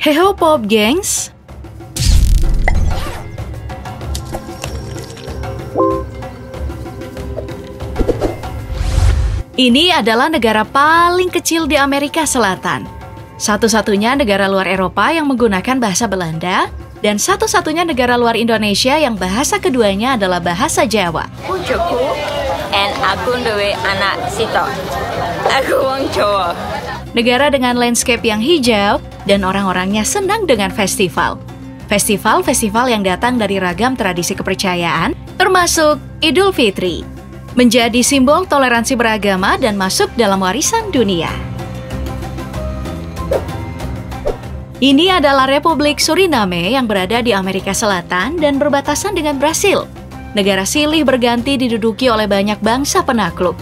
Hey ho pop, gengs! Ini adalah negara paling kecil di Amerika Selatan. Satu-satunya negara luar Eropa yang menggunakan bahasa Belanda, dan satu-satunya negara luar Indonesia yang bahasa keduanya adalah bahasa Jawa. Pujuku, and aku nduwe anak sito. Aku wong Jawa. Negara dengan landscape yang hijau, dan orang-orangnya senang dengan festival. Festival-festival yang datang dari ragam tradisi kepercayaan, termasuk Idul Fitri. Menjadi simbol toleransi beragama dan masuk dalam warisan dunia. Ini adalah Republik Suriname yang berada di Amerika Selatan dan berbatasan dengan Brasil. Negara silih berganti diduduki oleh banyak bangsa penakluk.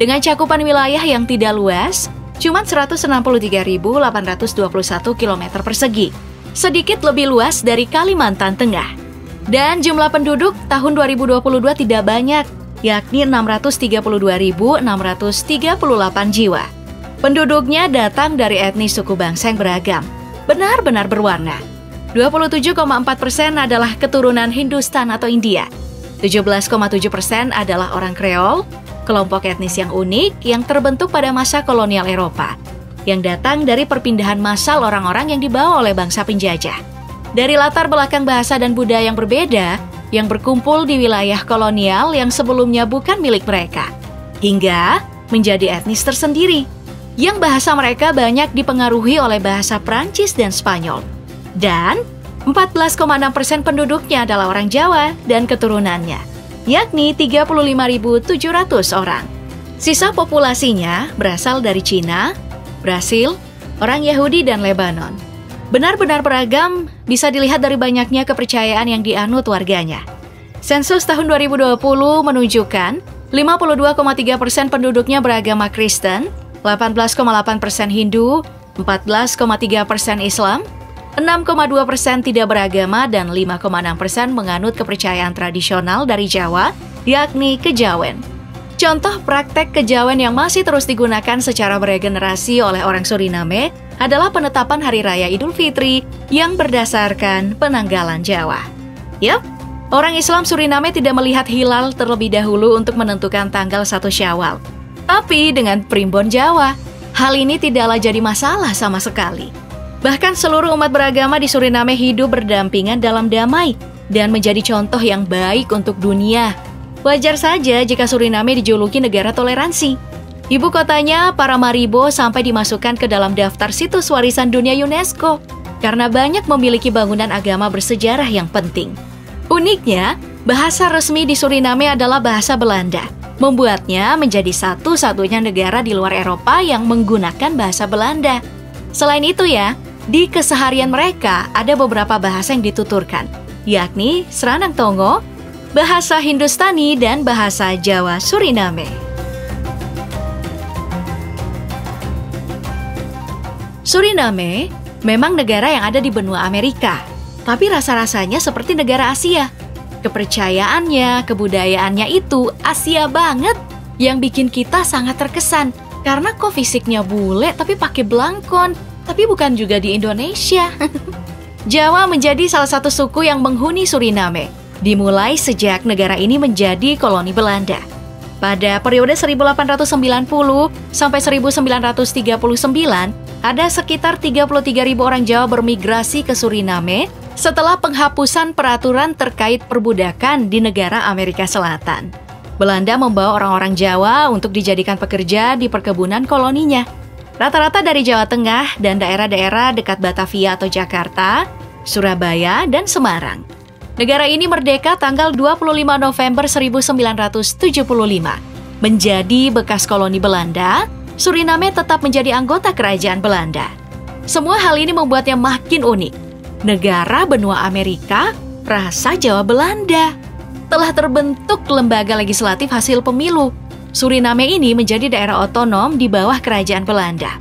Dengan cakupan wilayah yang tidak luas, cuma 163.821 km persegi, sedikit lebih luas dari Kalimantan Tengah. Dan jumlah penduduk tahun 2022 tidak banyak, yakni 632.638 jiwa. Penduduknya datang dari etnis suku bangsa yang beragam, benar-benar berwarna. 27,4% adalah keturunan Hindustan atau India. 17,7% adalah orang Kreol, kelompok etnis yang unik yang terbentuk pada masa kolonial Eropa, yang datang dari perpindahan massal orang-orang yang dibawa oleh bangsa penjajah. Dari latar belakang bahasa dan budaya yang berbeda, yang berkumpul di wilayah kolonial yang sebelumnya bukan milik mereka, hingga menjadi etnis tersendiri, yang bahasa mereka banyak dipengaruhi oleh bahasa Prancis dan Spanyol. Dan 14,6% penduduknya adalah orang Jawa dan keturunannya, yakni 35.700 orang. Sisa populasinya berasal dari Cina, Brasil, orang Yahudi, dan Lebanon. Benar-benar beragam, bisa dilihat dari banyaknya kepercayaan yang dianut warganya. Sensus tahun 2020 menunjukkan 52,3% penduduknya beragama Kristen, 18,8% Hindu, 14,3% Islam, 6,2% tidak beragama, dan 5,6% menganut kepercayaan tradisional dari Jawa, yakni kejawen. Contoh praktek kejawen yang masih terus digunakan secara beregenerasi oleh orang Suriname adalah penetapan Hari Raya Idul Fitri yang berdasarkan penanggalan Jawa. Yap, orang Islam Suriname tidak melihat hilal terlebih dahulu untuk menentukan tanggal 1 Syawal. Tapi dengan primbon Jawa, hal ini tidaklah jadi masalah sama sekali. Bahkan seluruh umat beragama di Suriname hidup berdampingan dalam damai dan menjadi contoh yang baik untuk dunia. Wajar saja jika Suriname dijuluki negara toleransi. Ibu kotanya, Paramaribo, sampai dimasukkan ke dalam daftar situs warisan dunia UNESCO karena banyak memiliki bangunan agama bersejarah yang penting. Uniknya, bahasa resmi di Suriname adalah bahasa Belanda, membuatnya menjadi satu-satunya negara di luar Eropa yang menggunakan bahasa Belanda. Selain itu ya, di keseharian mereka ada beberapa bahasa yang dituturkan, yakni Sranan Tongo, bahasa Hindustani, dan bahasa Jawa Suriname. Suriname memang negara yang ada di benua Amerika, tapi rasa-rasanya seperti negara Asia. Kepercayaannya, kebudayaannya itu Asia banget, yang bikin kita sangat terkesan. Karena kok fisiknya bule tapi pakai belangkon, tapi bukan juga di Indonesia. Jawa menjadi salah satu suku yang menghuni Suriname, dimulai sejak negara ini menjadi koloni Belanda. Pada periode 1890 sampai 1939, ada sekitar 33.000 orang Jawa bermigrasi ke Suriname setelah penghapusan peraturan terkait perbudakan di negara Amerika Selatan. Belanda membawa orang-orang Jawa untuk dijadikan pekerja di perkebunan koloninya. Rata-rata dari Jawa Tengah dan daerah-daerah dekat Batavia atau Jakarta, Surabaya, dan Semarang. Negara ini merdeka tanggal 25 November 1975. Menjadi bekas koloni Belanda, Suriname tetap menjadi anggota kerajaan Belanda. Semua hal ini membuatnya makin unik. Negara benua Amerika, rasa Jawa Belanda. Telah terbentuk lembaga legislatif hasil pemilu. Suriname ini menjadi daerah otonom di bawah kerajaan Belanda.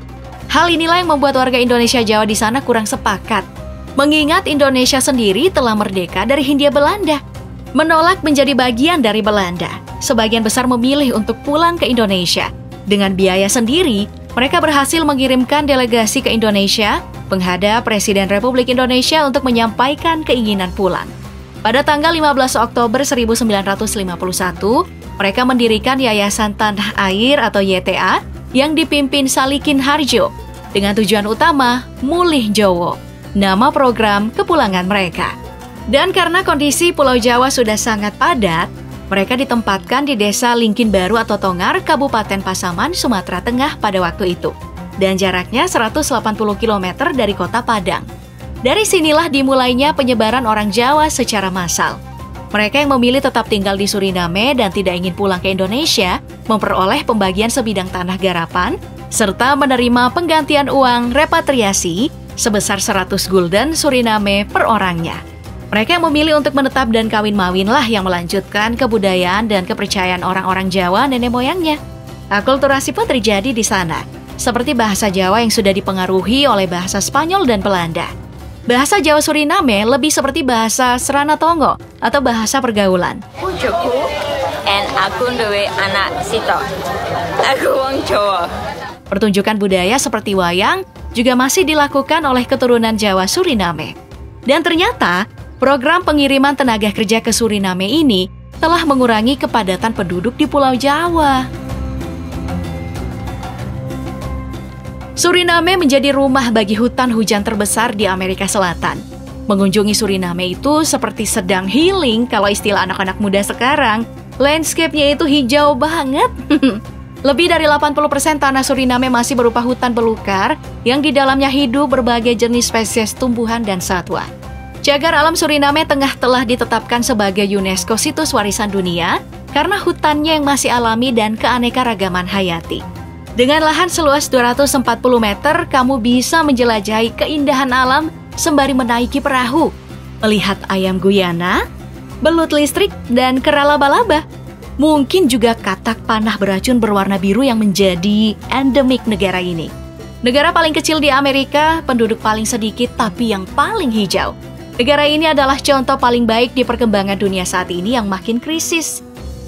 Hal inilah yang membuat warga Indonesia Jawa di sana kurang sepakat. Mengingat Indonesia sendiri telah merdeka dari Hindia Belanda. Menolak menjadi bagian dari Belanda. Sebagian besar memilih untuk pulang ke Indonesia. Dengan biaya sendiri Mereka berhasil mengirimkan delegasi ke Indonesia, menghadap Presiden Republik Indonesia untuk menyampaikan keinginan pulang. Pada tanggal 15 Oktober 1951, mereka mendirikan Yayasan Tanah Air atau YTA yang dipimpin Salikin Harjo dengan tujuan utama Mulih Jowo, nama program kepulangan mereka. Dan karena kondisi Pulau Jawa sudah sangat padat, mereka ditempatkan di desa Lingkin Baru atau Tongar, Kabupaten Pasaman, Sumatera Tengah pada waktu itu. Dan jaraknya 180 km dari kota Padang. Dari sinilah dimulainya penyebaran orang Jawa secara massal. Mereka yang memilih tetap tinggal di Suriname dan tidak ingin pulang ke Indonesia, memperoleh pembagian sebidang tanah garapan, serta menerima penggantian uang repatriasi sebesar 100 gulden Suriname per orangnya. Mereka yang memilih untuk menetap dan kawin mawinlah yang melanjutkan kebudayaan dan kepercayaan orang-orang Jawa nenek moyangnya. Akulturasi pun terjadi di sana, seperti bahasa Jawa yang sudah dipengaruhi oleh bahasa Spanyol dan Belanda. Bahasa Jawa Suriname lebih seperti bahasa Sranan Tongo atau bahasa pergaulan. Bojoku, en aku nduwe anak sito. Aku wong Jawa. Pertunjukan budaya seperti wayang juga masih dilakukan oleh keturunan Jawa Suriname. Dan ternyata program pengiriman tenaga kerja ke Suriname ini telah mengurangi kepadatan penduduk di Pulau Jawa. Suriname menjadi rumah bagi hutan hujan terbesar di Amerika Selatan. Mengunjungi Suriname itu seperti sedang healing kalau istilah anak-anak muda sekarang. Landscape-nya itu hijau banget. Lebih dari 80% tanah Suriname masih berupa hutan belukar yang di dalamnya hidup berbagai jenis spesies tumbuhan dan satwa. Cagar alam Suriname Tengah telah ditetapkan sebagai UNESCO Situs Warisan Dunia karena hutannya yang masih alami dan keanekaragaman hayati. Dengan lahan seluas 240 meter, kamu bisa menjelajahi keindahan alam sembari menaiki perahu, melihat ayam Guyana, belut listrik, dan kera laba-laba. Mungkin juga katak panah beracun berwarna biru yang menjadi endemik negara ini. Negara paling kecil di Amerika, penduduk paling sedikit tapi yang paling hijau. Negara ini adalah contoh paling baik di perkembangan dunia saat ini yang makin krisis.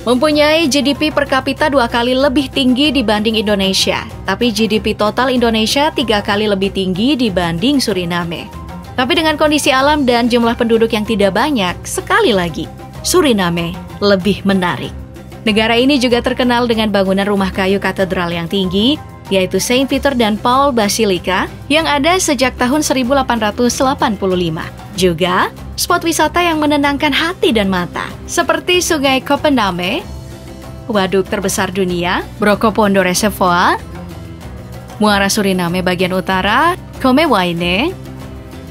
Mempunyai GDP per kapita 2 kali lebih tinggi dibanding Indonesia, tapi GDP total Indonesia 3 kali lebih tinggi dibanding Suriname. Tapi dengan kondisi alam dan jumlah penduduk yang tidak banyak, sekali lagi, Suriname lebih menarik. Negara ini juga terkenal dengan bangunan rumah kayu katedral yang tinggi, yaitu Saint Peter dan Paul Basilica yang ada sejak tahun 1885. Juga, spot wisata yang menenangkan hati dan mata, seperti Sungai Kopename, waduk terbesar dunia, Brokopondo Reservoir, Muara Suriname bagian utara, Komewaine,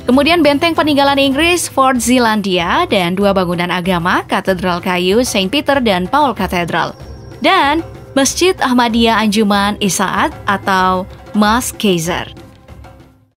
kemudian benteng peninggalan Inggris, Fort Zelandia, dan 2 bangunan agama, Katedral Kayu, Saint Peter dan Paul Katedral, dan Masjid Ahmadiyah Anjuman Isha'ad atau Mas Kaiser.